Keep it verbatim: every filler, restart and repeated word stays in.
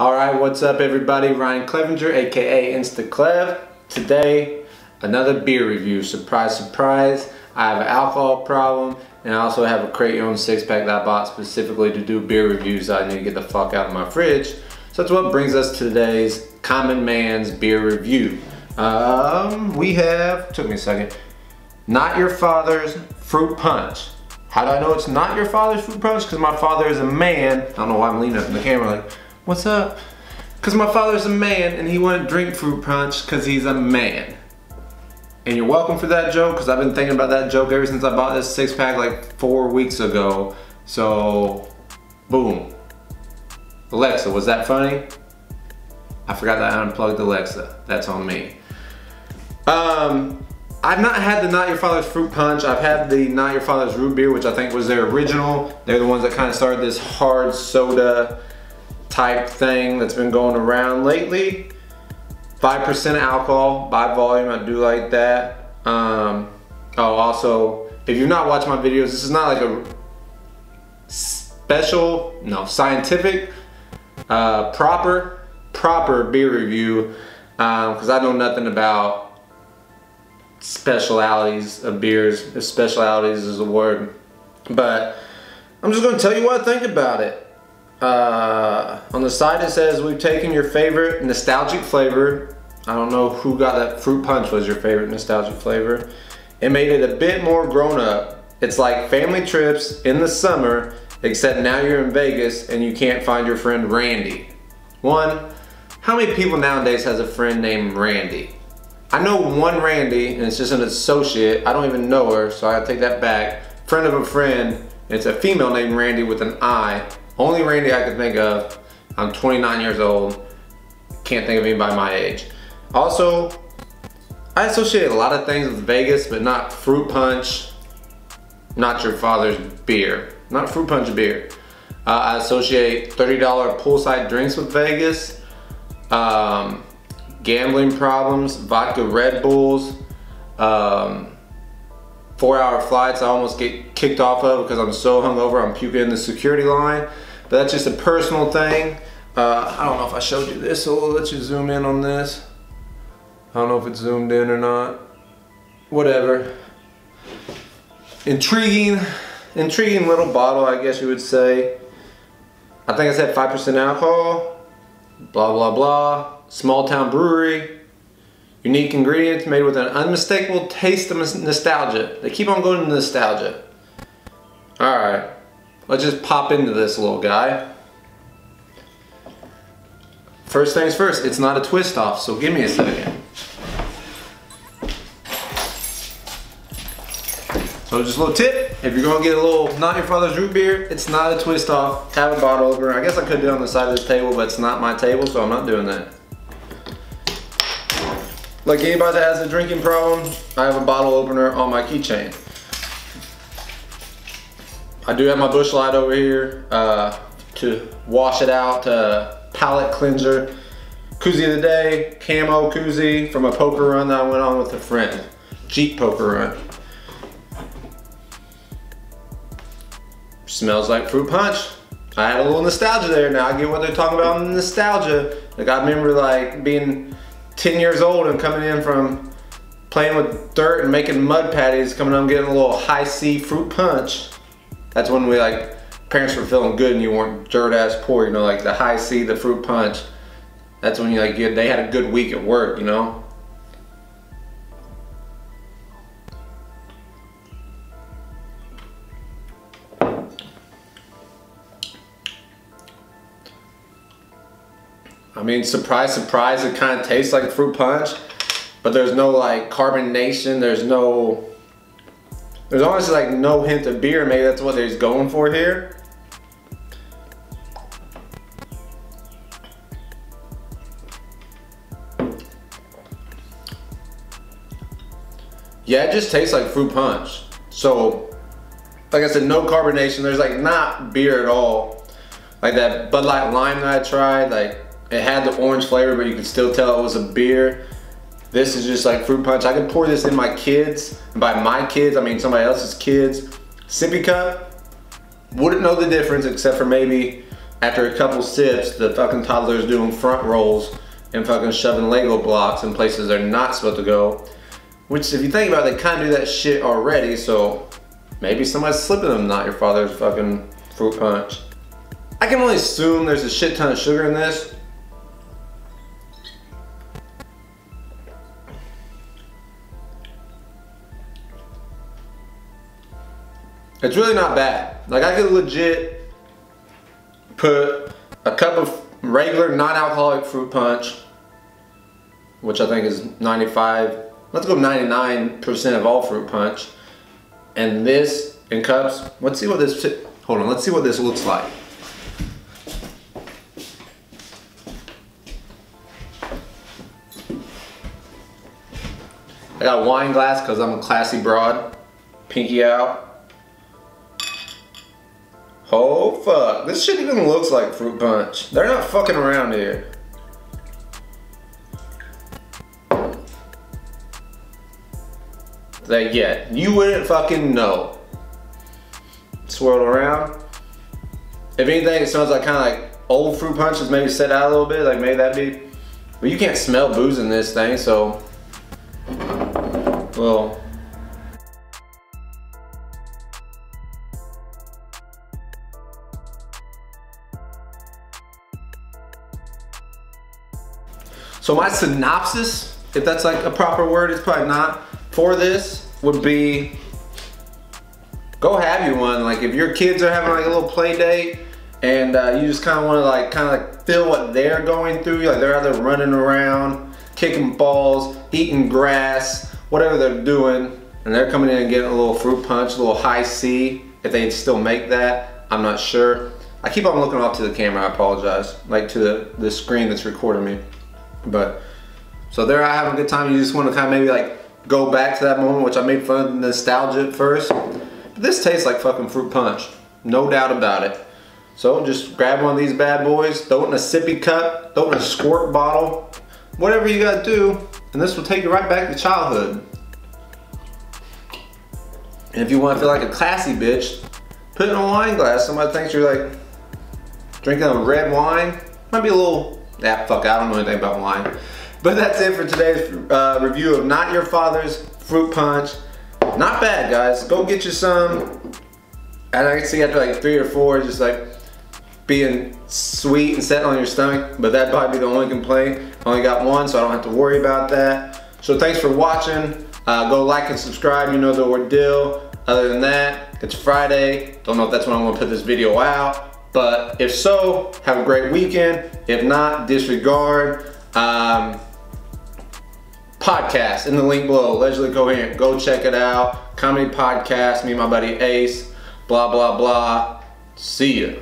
Alright, what's up everybody? Ryan Clevenger, aka InstaClev. Today, another beer review. Surprise, surprise. I have an alcohol problem, and I also have a Create Your Own six pack that I bought specifically to do beer reviews that I need to get the fuck out of my fridge. So that's what brings us to today's Common Man's Beer Review. Um, we have, took me a second, Not Your Father's Fruit Punch. How do I know it's not your father's fruit punch? Because my father is a man. I don't know why I'm leaning up in the camera like, what's up? Because my father's a man and he wouldn't drink fruit punch because he's a man. And you're welcome for that joke, because I've been thinking about that joke ever since I bought this six pack like four weeks ago. So, boom. Alexa, was that funny? I forgot that I unplugged Alexa. That's on me. Um, I've not had the Not Your Father's Fruit Punch. I've had the Not Your Father's Root Beer, which I think was their original. They're the ones that kind of started this hard soda type thing that's been going around lately. five percent alcohol by volume, I do like that. Um, oh, also, if you've not watched my videos, this is not like a special, no, scientific, uh, proper, proper beer review, because um, I know nothing about specialities of beers, if specialities is a word. But I'm just going to tell you what I think about it. Uh, on the side it says, we've taken your favorite nostalgic flavor. I don't know who got that fruit punch was your favorite nostalgic flavor. It made it a bit more grown up. It's like family trips in the summer, except now you're in Vegas and you can't find your friend Randy. One, how many people nowadays has a friend named Randy? I know one Randy, and it's just an associate. I don't even know her, so I take that back. Friend of a friend, and it's a female named Randy with an I. Only Randy I could think of. I'm twenty-nine years old. Can't think of anybody my age. Also, I associate a lot of things with Vegas, but not fruit punch, not your father's beer. Not fruit punch beer. Uh, I associate thirty dollar poolside drinks with Vegas, um, gambling problems, vodka Red Bulls, um, four hour flights I almost get kicked off of because I'm so hungover I'm puking in the security line. But that's just a personal thing. Uh, I don't know if I showed you this, so we'll let you zoom in on this. I don't know if it's zoomed in or not. Whatever. Intriguing, intriguing little bottle, I guess you would say. I think I said five percent alcohol. Blah, blah, blah. Small town brewery. Unique ingredients made with an unmistakable taste of nostalgia. They keep on going to nostalgia. Alright, let's just pop into this little guy. First things first, it's not a twist off, so give me a second. So just a little tip, if you're going to get a little Not Your Father's Root Beer, it's not a twist off. Have a bottle opener. I guess I could do it on the side of this table, but it's not my table, so I'm not doing that. Like anybody that has a drinking problem, I have a bottle opener on my keychain. I do have my bush light over here uh, to wash it out, uh, palate cleanser. Koozie of the day, camo koozie from a poker run that I went on with a friend. Jeep poker run. Smells like fruit punch. I had a little nostalgia there. Now I get what they're talking about in nostalgia. Like I remember like being ten years old and coming in from playing with dirt and making mud patties, coming home getting a little High C fruit punch. That's when we like, parents were feeling good and you weren't dirt ass poor, you know, like the High C, the fruit punch. That's when you like, you, they had a good week at work, you know? I mean, surprise, surprise, it kind of tastes like fruit punch, but there's no like carbonation, there's no, there's almost like no hint of beer. Maybe that's what they're going for here. Yeah, it just tastes like fruit punch. So, like I said, no carbonation, there's like not beer at all. Like that Bud Light Lime that I tried, like, it had the orange flavor, but you could still tell it was a beer. This is just like fruit punch. I could pour this in my kids, and by my kids, I mean somebody else's kids. Sippy cup, wouldn't know the difference except for maybe After a couple sips, the fucking toddler's doing front rolls and fucking shoving Lego blocks in places they're not supposed to go. Which, if you think about it, they kind of do that shit already, so maybe somebody's slipping them Not Your Father's fucking fruit punch. I can only assume there's a shit ton of sugar in this. It's really not bad. Like, I could legit put a cup of regular non-alcoholic fruit punch, which I think is ninety-five, let's go ninety-nine percent of all fruit punch, and this in cups. Let's see what this, hold on, let's see what this looks like. I got a wine glass because I'm a classy broad. Pinky out. Oh fuck, this shit even looks like fruit punch. They're not fucking around here. Like, yeah, you wouldn't fucking know. Swirl around. If anything, it smells like kind of like old fruit punches, maybe set out a little bit, like maybe that'd be. But you can't smell booze in this thing, so. Well, so my synopsis, if that's like a proper word, it's probably not, for this would be, go have you one. Like, if your kids are having like a little play date and uh, you just kind of want to like kind of like feel what they're going through, like they're out there running around, kicking balls, eating grass, whatever they're doing, and they're coming in and getting a little fruit punch, a little high C, if they still make that, I'm not sure. I keep on looking off to the camera, I apologize, like to the, the screen that's recording me. But, so they're out having a good time, you just want to kind of maybe like go back to that moment, which I made fun of nostalgia at first. But this tastes like fucking fruit punch, no doubt about it. So just grab one of these bad boys, throw it in a sippy cup, throw it in a squirt bottle, whatever you gotta do. And this will take you right back to childhood. And if you want to feel like a classy bitch, put it in a wine glass. Somebody thinks you're like drinking a red wine. Might be a little, yeah, fuck, I don't know anything about wine. But that's it for today's uh, review of Not Your Father's Fruit Punch. Not bad, guys. Go get you some. And I can see after like three or four, just like being sweet and set on your stomach, but that'd probably be the only complaint. I only got one, so I don't have to worry about that. So thanks for watching. Uh, go like and subscribe, you know the ordeal. Other than that, it's Friday. Don't know if that's when I'm gonna put this video out, but if so, have a great weekend. If not, disregard. Um, podcast in the link below, Allegedly Coherent. Go check it out. Comedy podcast, me and my buddy Ace, blah, blah, blah. See ya.